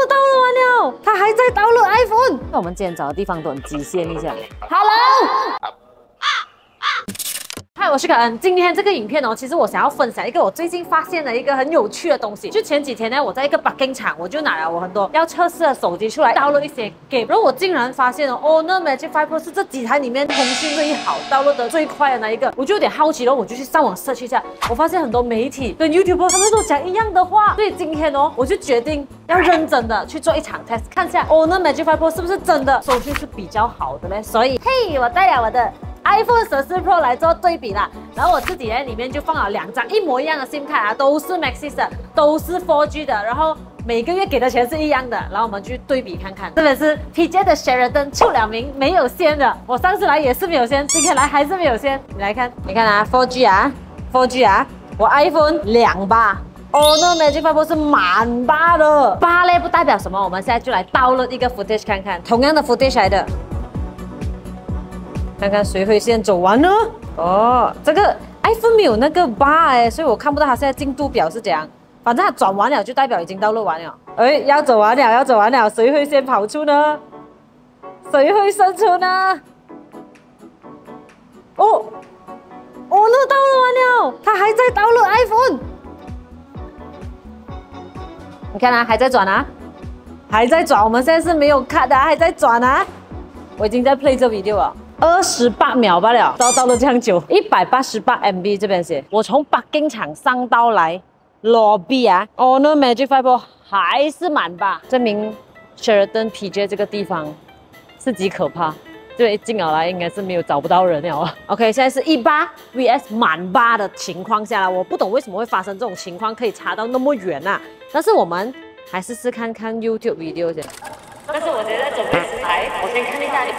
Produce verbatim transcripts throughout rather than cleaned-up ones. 的导入完了，他还在导入 iPhone。那我们今天找的地方都很极限一下。Hello。 嗨，我是可恩。今天这个影片哦，其实我想要分享一个我最近发现的一个很有趣的东西。就前几天呢，我在一个 parking 场，我就拿了我很多要测试的手机出来，download一些 game， 然后我竟然发现哦，哦，那 Magic five Pro 是这几台里面通讯最好、download的最快的那一个。我就有点好奇了，我就去上网 search 一下，我发现很多媒体跟 YouTuber 他们都讲一样的话。所以今天哦，我就决定要认真的去做一场 test， 看一下哦，那 Magic five Pro 是不是真的收讯是比较好的呢？所以，嘿，我带了我的 iPhone fourteen Pro 来做对比啦，然后我自己在里面就放了两张一模一样的 SIM 卡啊，都是 Maxis 的，都是 four G 的，然后每个月给的钱是一样的，然后我们去对比看看。这边是 P J 的 Sheridan 出两名没有线的，我上次来也是没有线，今天来还是没有线。你来看，你看啊 ，four G 啊 ，four G 啊，我 iPhone 两巴。 Honor Magic five Pro 是满八的，八嘞不代表什么，我们现在就来download一个 footage 看看，同样的 footage 来的。 看看谁会先走完呢？哦，这个 iPhone 没有那个 bar 哎，所以我看不到它现在进度表是怎样。反正它转完了，就代表已经download完了。哎，要走完了，要走完了，谁会先跑出呢？谁会胜出呢？哦，哦，那download完了，它还在download iPhone。你看啊，还在转啊，还在转。我们现在是没有cut的，还在转啊。我已经在 play 这 video 了。 二十八秒罢了，到到了这样久，一百八十八 M B 这边写，我从北京厂上到来 lobby 啊 ，Honor Magic five Pro 还是满吧，证明 Sheraton P J 这个地方是极可怕。这边一进来应该是没有找不到人了啊。OK， 现在是一八 V S 满八的情况下啦，我不懂为什么会发生这种情况，可以差到那么远啊。但是我们还是试看看 YouTube video 先。但是我觉得整个时台，我先看一下你。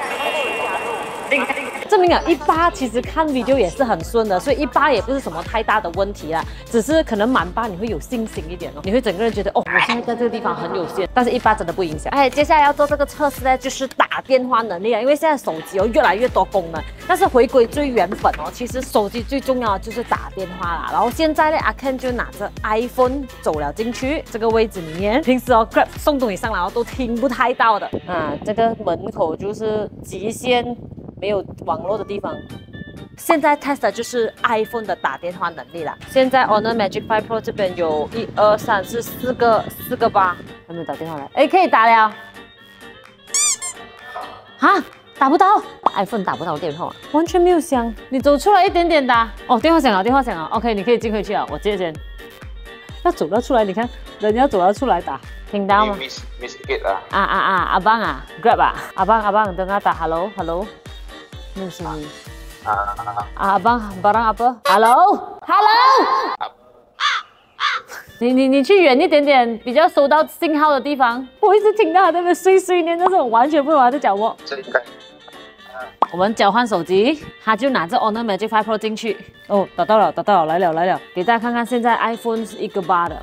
证明了一八其实看 video 也是很顺的，所以一八也不是什么太大的问题啦，只是可能满八你会有信心一点哦，你会整个人觉得哦，我现在在这个地方很有限，但是一八真的不影响。哎，接下来要做这个测试呢，就是打电话能力啊，因为现在手机哦越来越多功能，但是回归最原本哦，其实手机最重要的就是打电话啦。然后现在呢，阿 Ken 就拿着 iPhone 走了进去这个位置里面，平时哦 Grab 送东西上来哦都听不太到的啊，这个门口就是极限。 没有网络的地方，现在 test 的就是 iPhone 的打电话能力啦。现在 Honor Magic five Pro 这边有一二三四四个四个八，还没有打电话来，哎，可以打了。啊，打不到 ，iPhone 打不到电话，完全没有响。你走出来一点点打，哦，电话响了，电话响了 ，OK， 你可以进回去了，我接先。要走到出来，你看，人家走到出来打。 听到吗 ？miss miss it 啊啊啊啊！阿邦啊 ，Grab 啊，阿邦阿邦，dengar tak hello hello， 没有声音。啊啊啊！阿邦 barang apa hello hello。你你你去远一点点，比较收到信号的地方。我一直听到他在那碎碎念，但是我完全不懂他在讲我。这应该。我们交换手机，他就拿着 Honor Magic five Pro 进去。哦，打到了，打到了，来了来了，给大家看看现在 iPhone 是一个八的。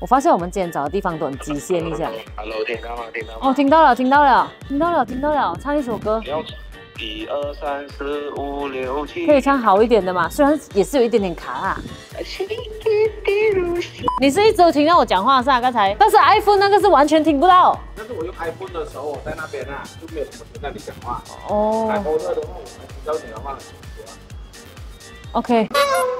我发现我们今天找的地方都很极限一下。Hello， 听到吗？听到吗？哦，听到了，听到了，听到了，听到了，唱一首歌。一二三四五六七。可以唱好一点的嘛，虽然也是有一点点卡啊。你是一直有听到我讲话是啊？刚才，但是 iPhone 那个是完全听不到。但是我用 iPhone 的时候，我在那边啊，就没有什么听到你讲话。哦。iPhone 二的话，我才听到你的话。OK。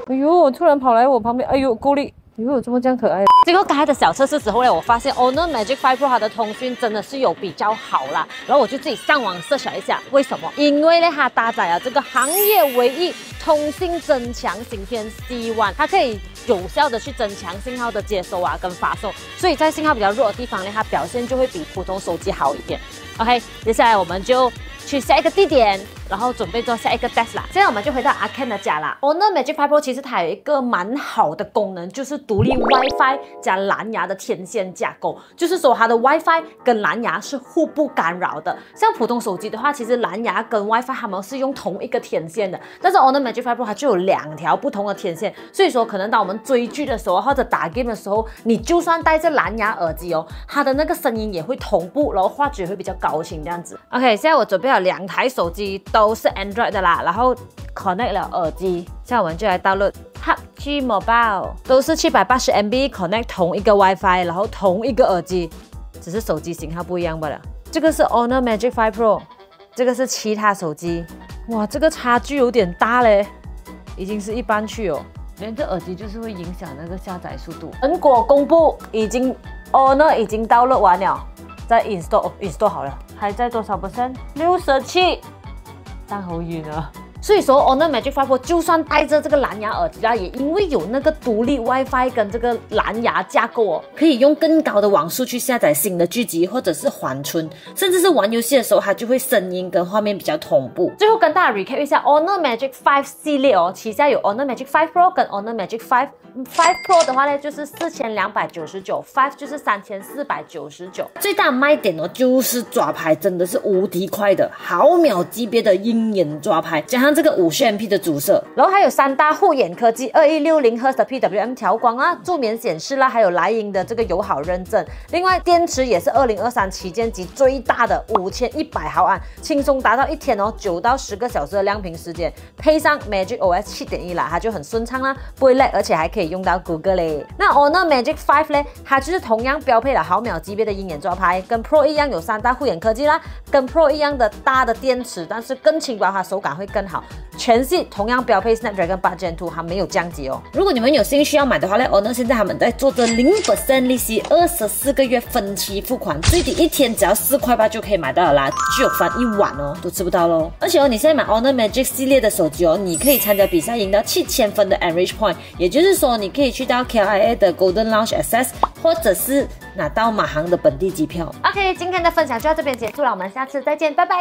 哎呦，突然跑来我旁边，哎呦，够力。 你为我这么这样可爱？经过刚才的小测试之后呢，我发现 Honor Magic five Pro 它的通讯真的是有比较好啦。然后我就自己上网搜索一下，为什么？因为呢，它搭载了这个行业唯一通信增强芯片 C 一， 它可以有效的去增强信号的接收啊跟发送，所以在信号比较弱的地方呢，它表现就会比普通手机好一点。OK， 接下来我们就去下一个地点。 然后准备做下一个 test 啦。现在我们就回到阿 Ken 的家啦。Honor Magic five Pro 其实它有一个蛮好的功能，就是独立 WiFi 加蓝牙的天线架构，就是说它的 WiFi 跟蓝牙是互不干扰的。像普通手机的话，其实蓝牙跟 WiFi 它们是用同一个天线的，但是 Honor Magic five Pro 它就有两条不同的天线，所以说可能当我们追剧的时候或者打 game 的时候，你就算戴着蓝牙耳机哦，它的那个声音也会同步，然后画质也会比较高清这样子。OK， 现在我准备好了两台手机都是 Android 的啦，然后 connect 了耳机，现在我们就来 download P U B G Mobile， 都是 七百八十 M B connect 同一个 WiFi， 然后同一个耳机，只是手机型号不一样罢了。这个是 Honor Magic 五 Pro， 这个是其他手机，哇，这个差距有点大嘞，已经是一般去哦。连这耳机就是会影响那个下载速度。成果公布，已经 Honor 已经download完了，在 install、哦、install 好了，还在多少 percent？ 六十七，但好远啊。 所以说 ，Honor Magic 五 Pro 就算带着这个蓝牙耳机啊，也因为有那个独立 WiFi 跟这个蓝牙架构哦，可以用更高的网速去下载新的剧集或者是缓存，甚至是玩游戏的时候，它就会声音跟画面比较同步。最后跟大家 recap 一下 Honor Magic 五 系列哦，旗下有 Honor Magic 五 Pro 跟 Honor Magic 五。五 Pro 的话呢，就是 四千两百九十九，五 就是 三千四百九十九。最大卖点哦，就是抓拍真的是无敌快的，毫秒级别的鹰眼抓拍，加上这个 五十 M P 的主摄，然后还有三大护眼科技 ，二一六零 赫兹 的 P W M 调光啊，助眠显示啦，还有莱茵的这个友好认证。另外，电池也是二零二三旗舰级最大的 五千一百毫安， 轻松达到一天哦九到十个小时的亮屏时间，配上 Magic O S 七点一 啦，它就很顺畅啦，不会 lag， 而且还可以 用到谷歌嘞。那 Honor Magic 五 呢，它就是同样标配了毫秒级别的鹰眼抓拍，跟 Pro 一样有三大护眼科技啦，跟 Pro 一样的大的电池，但是更轻薄，它手感会更好。全系同样标配 Snapdragon 八 Gen 二， 还没有降级哦。如果你们有兴趣要买的话呢 ，Honor 现在他们在做着 零 percent 利息， 二十四个月分期付款，最低一天只要四块八就可以买到了啦，九番一碗哦，都吃不到咯。而且哦，你现在买 Honor Magic 系列的手机哦，你可以参加比赛赢到七千分的 Enrich Point， 也就是说 你可以去到 K I A 的 Golden Lounge Access， 或者是拿到马航的本地机票。OK， 今天的分享就到这边结束了，我们下次再见，拜拜。